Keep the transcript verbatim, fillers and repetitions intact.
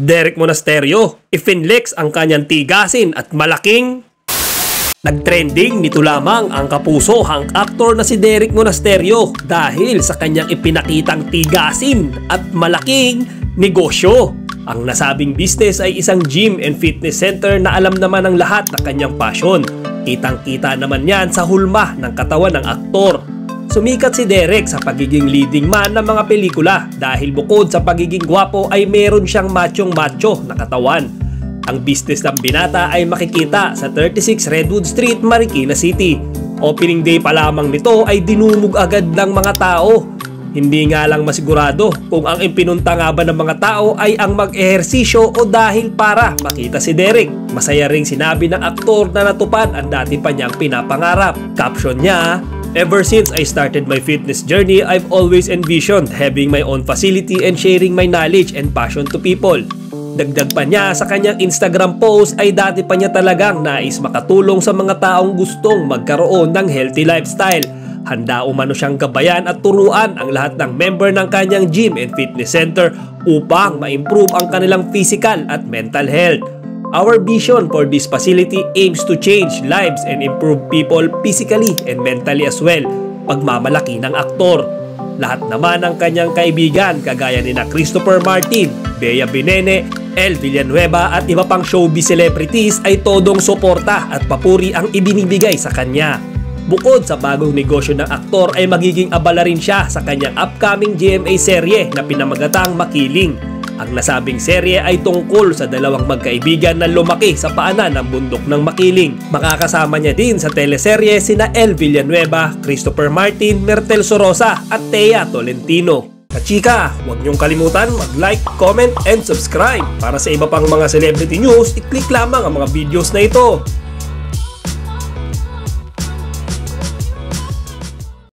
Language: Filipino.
Derrick Monasterio, i-finlex ang kanyang tigasin at malaking... Nagtrending nito lamang ang kapuso hang actor na si Derrick Monasterio dahil sa kanyang ipinakitang tigasin at malaking negosyo. Ang nasabing business ay isang gym and fitness center na alam naman ng lahat na kanyang passion. Kitang-kita naman yan sa hulma ng katawan ng aktor. Sumikat si Derrick sa pagiging leading man ng mga pelikula dahil bukod sa pagiging gwapo ay meron siyang machong-macho na katawan. Ang business ng binata ay makikita sa thirty-six Redwood Street, Marikina City. Opening day pa lamang nito ay dinumog agad ng mga tao. Hindi nga lang masigurado kung ang ipinunta nga ba ng mga tao ay ang mag-ehersisyo o dahil para makita si Derrick. Masaya ring sinabi ng aktor na natupad ang dati pa niyang pinapangarap. Caption niya, "Ever since I started my fitness journey, I've always envisioned having my own facility and sharing my knowledge and passion to people." Dagdag pa niya sa kanyang Instagram post ay dati pa niya talagang nais makatulong sa mga taong gustong magkaroon ng healthy lifestyle. Handa umano siyang gabayan at turuan ang lahat ng member ng kanyang gym and fitness center upang ma-improve ang kanilang physical at mental health. "Our vision for this facility aims to change lives and improve people physically and mentally as well." Pagmamalaki ng aktor. Lahat naman ang kanyang kaibigan kagaya nina Christopher Martin, Bea Binene, Elle Villanueva at iba pang showbiz celebrities ay todong suporta at papuri ang ibinibigay sa kanya. Bukod sa bagong negosyo ng aktor ay magiging abala rin siya sa kanyang upcoming G M A serye na pinamagatang Makiling. Ang nasabing serye ay tungkol sa dalawang magkaibigan na lumaki sa paanan ng bundok ng Makiling. Makakasama niya din sa teleserye sina Elle Villanueva, Christopher Martin, Mertel Sorosa at Teya Tolentino. Kachika, huwag niyong kalimutan mag-like, comment, and subscribe. Para sa iba pang mga celebrity news, i-click lamang ang mga videos na ito.